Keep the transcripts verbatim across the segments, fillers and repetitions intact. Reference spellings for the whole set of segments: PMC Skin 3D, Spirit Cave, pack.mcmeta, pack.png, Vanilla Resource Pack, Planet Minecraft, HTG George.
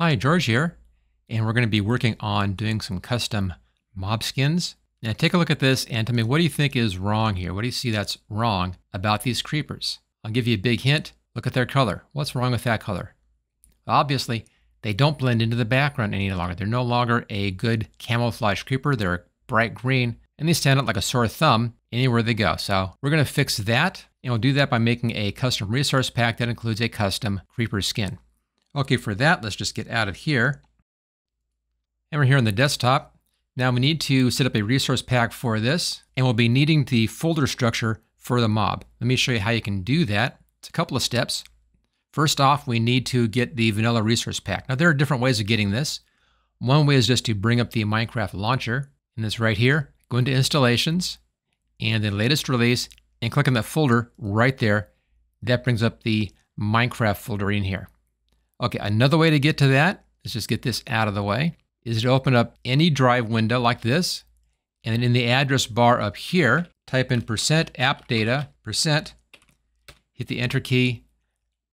Hi, George here, and we're going to be working on doing some custom mob skins. Now take a look at this and tell me, what do you think is wrong here? What do you see that's wrong about these creepers? I'll give you a big hint. Look at their color. What's wrong with that color? Obviously, they don't blend into the background any longer. They're no longer a good camouflage creeper. They're a bright green, and they stand out like a sore thumb anywhere they go. So we're going to fix that, and we'll do that by making a custom resource pack that includes a custom creeper skin. Okay, for that, let's just get out of here. And we're here on the desktop. Now we need to set up a resource pack for this, and we'll be needing the folder structure for the mob. Let me show you how you can do that. It's a couple of steps. First off, we need to get the vanilla resource pack. Now there are different ways of getting this. One way is just to bring up the Minecraft launcher, and this right here, go into installations, and then latest release, and click on that folder right there. That brings up the Minecraft folder in here. Okay, another way to get to that, let's just get this out of the way, is to open up any drive window like this, and then in the address bar up here, type in percent app data, percent, hit the enter key,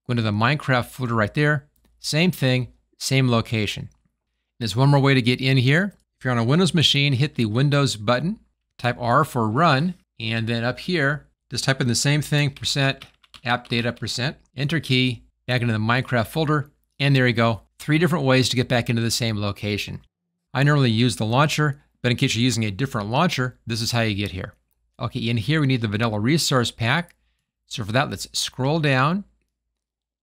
go into the Minecraft folder right there, same thing, same location. There's one more way to get in here. If you're on a Windows machine, hit the Windows button, type R for run, and then up here, just type in the same thing, percent app data, percent, enter key, back into the Minecraft folder, and there you go. Three different ways to get back into the same location. I normally use the launcher, but in case you're using a different launcher, this is how you get here. Okay, in here we need the vanilla resource pack. So for that, let's scroll down,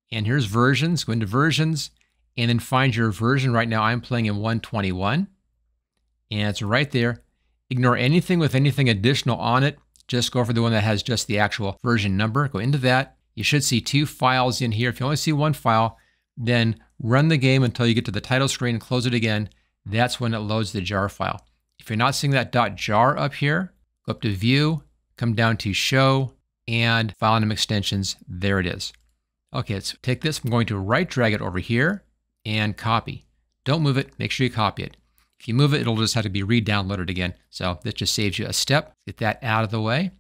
and here's versions. Go into versions, and then find your version. Right now I'm playing in one twenty-one, and it's right there. Ignore anything with anything additional on it. Just go for the one that has just the actual version number. Go into that. You should see two files in here. If you only see one file, then run the game until you get to the title screen and close it again. That's when it loads the jar file. If you're not seeing that .jar up here, go up to View, come down to Show, and File Name Extensions. There it is. Okay, let's take this. I'm going to right drag it over here and copy. Don't move it. Make sure you copy it. If you move it, it'll just have to be re-downloaded again. So that just saves you a step. Get that out of the way.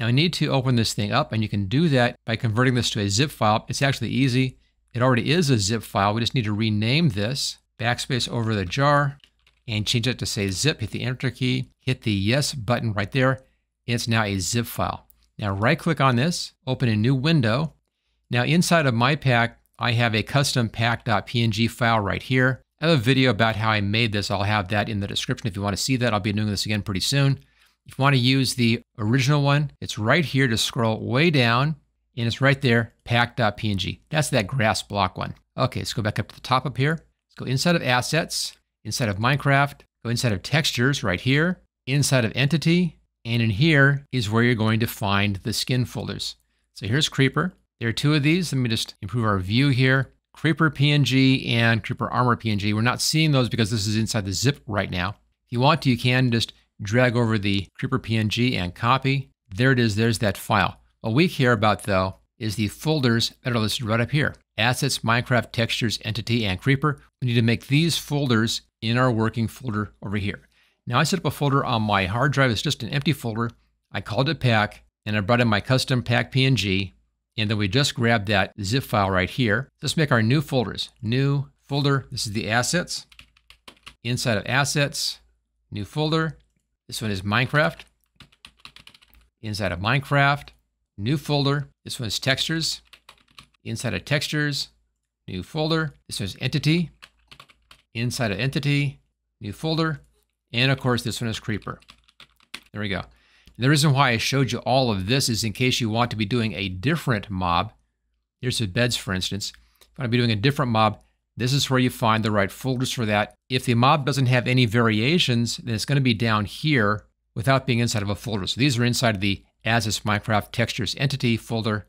Now I need to open this thing up, and you can do that by converting this to a zip file. It's actually easy. It already is a zip file. We just need to rename this, backspace over the jar, and change it to say zip. Hit the enter key, hit the yes button right there. It's now a zip file. Now right click on this, open a new window. Now inside of my pack, I have a custom pack dot P N G file right here. I have a video about how I made this. I'll have that in the description if you want to see that. I'll be doing this again pretty soon. If you want to use the original one, it's right here. Just scroll way down, and it's right there, pack dot P N G. That's that grass block one. Okay, let's go back up to the top up here. Let's go inside of Assets, inside of Minecraft, go inside of Textures right here, inside of Entity, and in here is where you're going to find the skin folders. So here's Creeper. There are two of these. Let me just improve our view here. Creeper P N G and Creeper Armor P N G. We're not seeing those because this is inside the zip right now. If you want to, you can just drag over the Creeper P N G and copy. There it is, there's that file. What we care about though is the folders that are listed right up here. Assets, Minecraft, Textures, Entity, and Creeper. We need to make these folders in our working folder over here. Now I set up a folder on my hard drive. It's just an empty folder. I called it pack, and I brought in my custom pack P N G, and then we just grabbed that zip file right here. Let's make our new folders. New folder, this is the assets. Inside of assets, new folder. This one is Minecraft. Inside of Minecraft, new folder. This one is Textures. Inside of Textures, new folder. This one is Entity. Inside of Entity, new folder. And of course, this one is Creeper. There we go. And the reason why I showed you all of this is in case you want to be doing a different mob. Here's the beds, for instance. If you want to be doing a different mob, this is where you find the right folders for that. If the mob doesn't have any variations, then it's going to be down here without being inside of a folder. So these are inside of the Assets, Minecraft, Textures, Entity folder.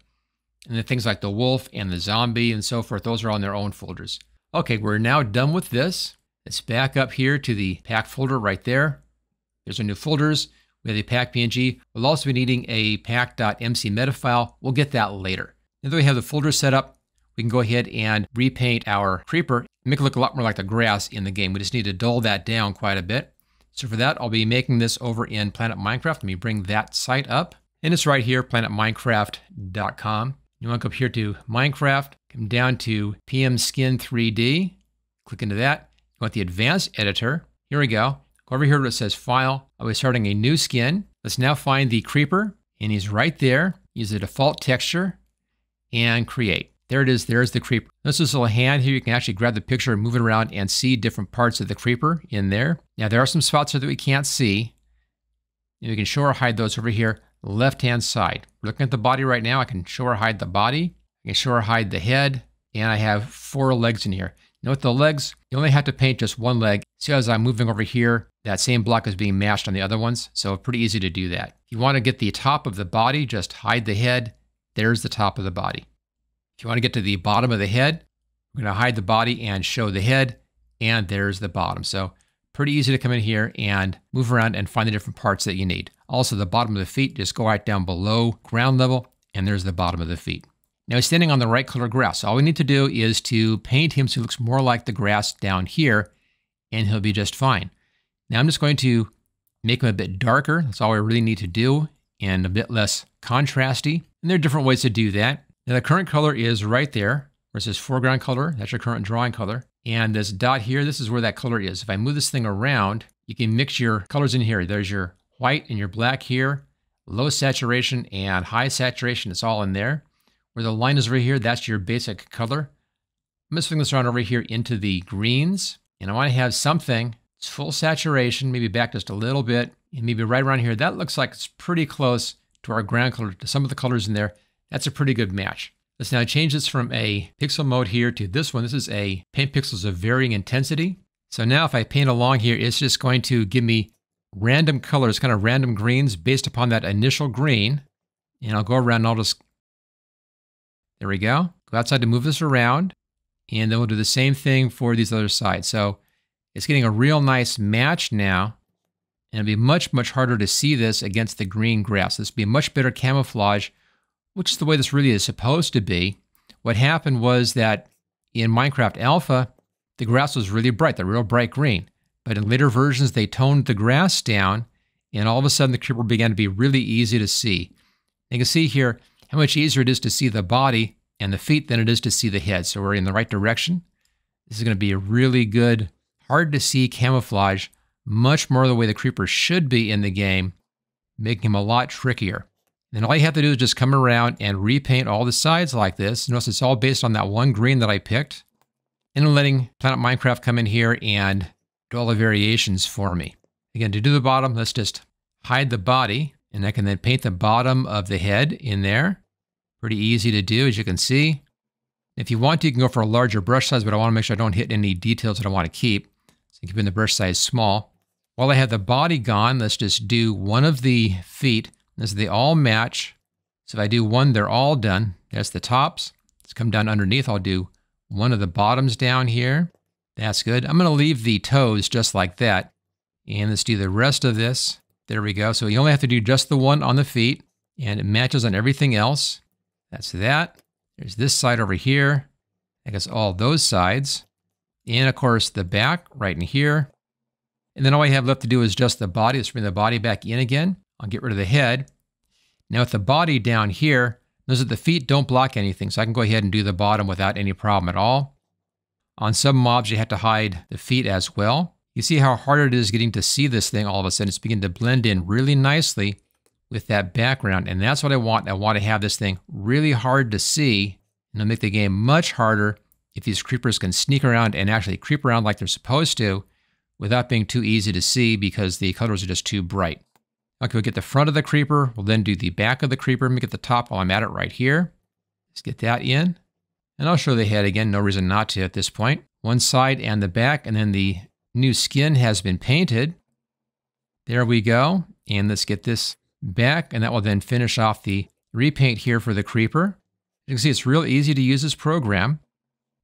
And then things like the wolf and the zombie and so forth, those are on their own folders. Okay, we're now done with this. Let's back up here to the pack folder right there. There's our new folders. We have the pack P N G. We'll also be needing a pack dot M C meta file. We'll get that later. Now that we have the folder set up, we can go ahead and repaint our creeper, make it look a lot more like the grass in the game. We just need to dull that down quite a bit. So for that, I'll be making this over in Planet Minecraft. Let me bring that site up. And it's right here, planet minecraft dot com. You want to go up here to Minecraft, come down to P M Skin three D, Click into that. You want the advanced editor. Here we go. Go over here where it says file. I'll be starting a new skin. Let's now find the creeper, and he's right there. Use the default texture and create. There it is. There's the creeper. This is a little hand here. You can actually grab the picture and move it around and see different parts of the creeper in there. Now, there are some spots here that we can't see. And we can show or hide those over here, left-hand side. We're looking at the body right now. I can show or hide the body. I can show or hide the head. And I have four legs in here. Note the legs, you only have to paint just one leg. See, as I'm moving over here, that same block is being mashed on the other ones. So pretty easy to do that. If you want to get the top of the body, just hide the head. There's the top of the body. If you want to get to the bottom of the head, we're going to hide the body and show the head. And there's the bottom. So pretty easy to come in here and move around and find the different parts that you need. Also, the bottom of the feet, just go right down below ground level. And there's the bottom of the feet. Now he's standing on the right color grass. All we need to do is to paint him so he looks more like the grass down here, and he'll be just fine. Now I'm just going to make him a bit darker. That's all we really need to do, and a bit less contrasty. And there are different ways to do that. Now the current color is right there, where it says foreground color. That's your current drawing color. And this dot here, this is where that color is. If I move this thing around, you can mix your colors in here. There's your white and your black here, low saturation and high saturation. It's all in there. Where the line is over here, that's your basic color. I'm just moving this around over here into the greens. And I want to have something, it's full saturation, maybe back just a little bit. And maybe right around here, that looks like it's pretty close to our ground color, to some of the colors in there. That's a pretty good match. Let's now change this from a pixel mode here to this one. This is a paint pixels of varying intensity. So now if I paint along here, it's just going to give me random colors, kind of random greens based upon that initial green. And I'll go around and I'll just, there we go. Go outside to move this around, and then we'll do the same thing for these other sides. So it's getting a real nice match now, and it'll be much, much harder to see this against the green grass. This will be a much better camouflage, which is the way this really is supposed to be. What happened was that in Minecraft Alpha, the grass was really bright, the real bright green. But in later versions, they toned the grass down, and all of a sudden the creeper began to be really easy to see. You can see here how much easier it is to see the body and the feet than it is to see the head. So we're in the right direction. This is going to be a really good, hard to see camouflage, much more the way the creeper should be in the game, making him a lot trickier. And all you have to do is just come around and repaint all the sides like this. Notice it's all based on that one green that I picked. And I'm letting Planet Minecraft come in here and do all the variations for me. Again, to do the bottom, let's just hide the body. And I can then paint the bottom of the head in there. Pretty easy to do, as you can see. If you want to, you can go for a larger brush size, but I want to make sure I don't hit any details that I want to keep. So I'm keeping the brush size small. While I have the body gone, let's just do one of the feet. This, they all match. So if I do one, they're all done. That's the tops. Let's come down underneath. I'll do one of the bottoms down here. That's good. I'm going to leave the toes just like that. And let's do the rest of this. There we go. So you only have to do just the one on the feet, and it matches on everything else. That's that. There's this side over here. I guess all those sides. And of course the back right in here. And then all I have left to do is just the body. Let's bring the body back in again. I'll get rid of the head. Now with the body down here, notice that the feet don't block anything. So I can go ahead and do the bottom without any problem at all. On some mobs, you have to hide the feet as well. You see how hard it is getting to see this thing all of a sudden. It's beginning to blend in really nicely with that background. And that's what I want. I want to have this thing really hard to see. And it'll make the game much harder if these creepers can sneak around and actually creep around like they're supposed to without being too easy to see because the colors are just too bright. Okay, we'll get the front of the creeper. We'll then do the back of the creeper. Make it the top while I'm at it right here. Let's get that in. And I'll show the head again. No reason not to at this point. One side and the back, and then the new skin has been painted. There we go. And let's get this back, and that will then finish off the repaint here for the creeper. As you can see, it's real easy to use this program,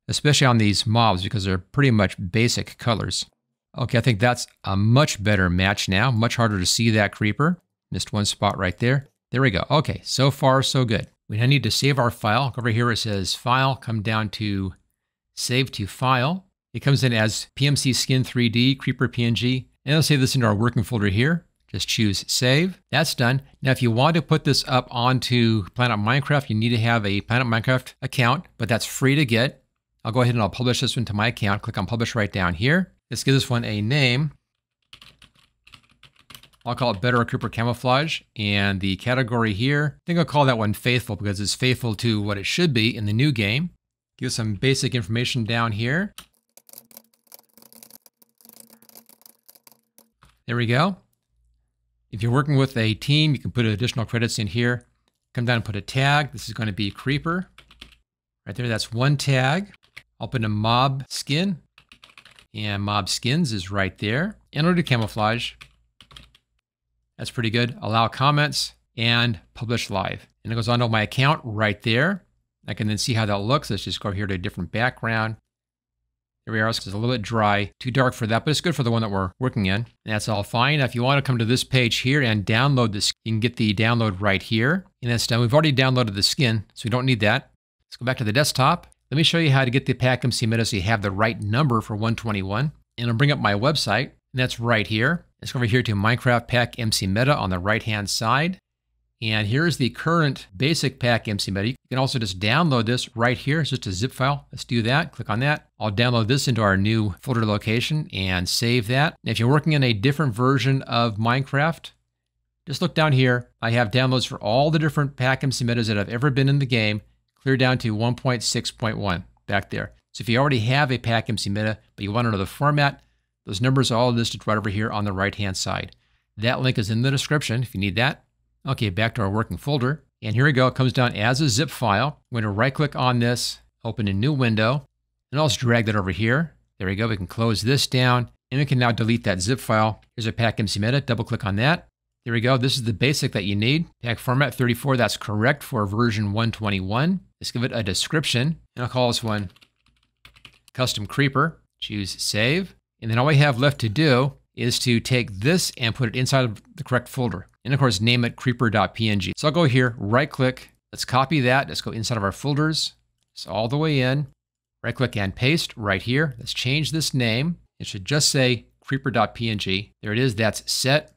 especially on these mobs because they're pretty much basic colors. Okay, I think that's a much better match now. Much harder to see that creeper. Missed one spot right there. There we go. Okay, so far so good. We now need to save our file. Over here it says File, come down to Save to File. It comes in as P M C Skin three D, Creeper P N G, and I'll save this into our working folder here. Just choose Save. That's done. Now, if you want to put this up onto Planet Minecraft, you need to have a Planet Minecraft account, but that's free to get. I'll go ahead and I'll publish this one to my account. Click on publish right down here. Let's give this one a name. I'll call it Better Cooper Camouflage, and the category here, I think I'll call that one Faithful because it's faithful to what it should be in the new game. Give some basic information down here. There we go. If you're working with a team, you can put additional credits in here. Come down and put a tag. This is going to be Creeper. Right there, that's one tag. I'll put in a mob skin, and mob skins is right there. And I'll do camouflage. That's pretty good. Allow comments and publish live. And it goes onto my account right there. I can then see how that looks. Let's just go here to a different background. There we are. It's a little bit dry, too dark for that, but it's good for the one that we're working in. And that's all fine. Now, if you want to come to this page here and download this, you can get the download right here. And that's done. We've already downloaded the skin, so we don't need that. Let's go back to the desktop. Let me show you how to get the pack dot m c meta so you have the right number for one twenty-one. And I'll bring up my website, and that's right here. Let's go over here to Minecraft pack dot m c meta on the right-hand side. And here's the current basic pack dot m c meta. You can also just download this right here. It's just a zip file. Let's do that. Click on that. I'll download this into our new folder location and save that. And if you're working in a different version of Minecraft, just look down here. I have downloads for all the different pack dot m c metas that have ever been in the game, clear down to one point six point one back there. So if you already have a pack dot m c meta, but you want another format, those numbers are all listed right over here on the right-hand side. That link is in the description if you need that. Okay, back to our working folder. And here we go. It comes down as a zip file. I'm going to right-click on this, open a new window, and I'll just drag that over here. There we go. We can close this down, and we can now delete that zip file. Here's our pack dot m c meta. Double-click on that. There we go. This is the basic that you need. Pack format thirty-four. That's correct for version one twenty-one. Let's give it a description, and I'll call this one Custom Creeper. Choose Save. And then all we have left to do is to take this and put it inside of the correct folder. And of course, name it creeper dot p n g. So I'll go here, right click, let's copy that. Let's go inside of our folders. So all the way in, right click and paste right here. Let's change this name. It should just say creeper dot p n g. There it is, that's set.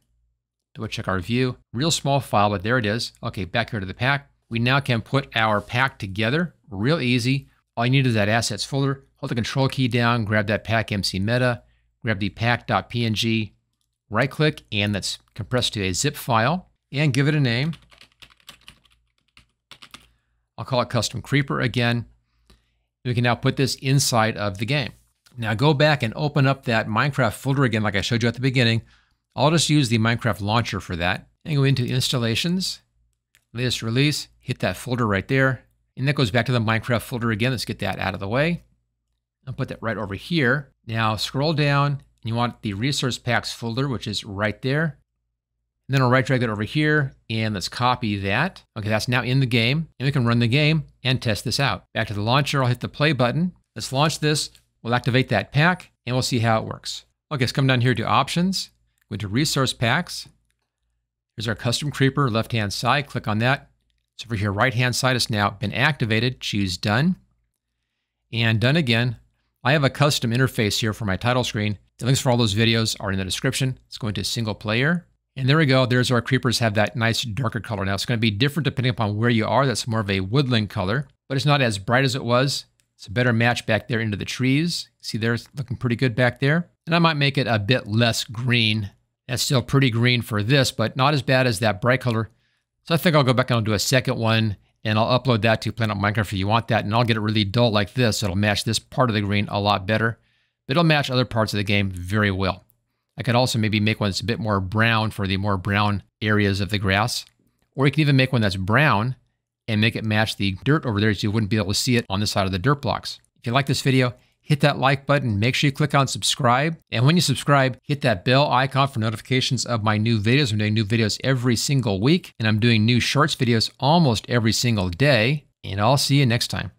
Double check our view, real small file, but there it is. Okay, back here to the pack. We now can put our pack together real easy. All you need is that assets folder. Hold the control key down, grab that pack dot m c meta. Grab the pack dot p n g, right click, and that's compressed to a zip file, and give it a name. I'll call it Custom Creeper again. We can now put this inside of the game. Now go back and open up that Minecraft folder again, like I showed you at the beginning. I'll just use the Minecraft launcher for that, and go into installations, latest release, hit that folder right there, and that goes back to the Minecraft folder again. Let's get that out of the way. I'll put that right over here. Now scroll down, and you want the resource packs folder, which is right there. And then I'll right drag that over here, and let's copy that. Okay, that's now in the game, and we can run the game and test this out. Back to the launcher, I'll hit the play button. Let's launch this. We'll activate that pack, and we'll see how it works. Okay, let's come down here to options, go to resource packs. Here's our Custom Creeper, left-hand side, click on that. So over here, right-hand side has now been activated, choose done, and done again. I have a custom interface here for my title screen. The links for all those videos are in the description. Let's go into single player. And there we go. There's our creepers have that nice darker color. Now it's going to be different depending upon where you are. That's more of a woodland color, but it's not as bright as it was. It's a better match back there into the trees. See there, it's looking pretty good back there. And I might make it a bit less green. That's still pretty green for this, but not as bad as that bright color. So I think I'll go back and I'll do a second one. And I'll upload that to Planet Minecraft if you want that. And I'll get it really dull like this. It'll match this part of the green a lot better. But it'll match other parts of the game very well. I could also maybe make one that's a bit more brown for the more brown areas of the grass. Or you can even make one that's brown and make it match the dirt over there so you wouldn't be able to see it on the side of the dirt blocks. If you like this video, hit that like button. Make sure you click on subscribe. And when you subscribe, hit that bell icon for notifications of my new videos. I'm doing new videos every single week, and I'm doing new shorts videos almost every single day. And I'll see you next time.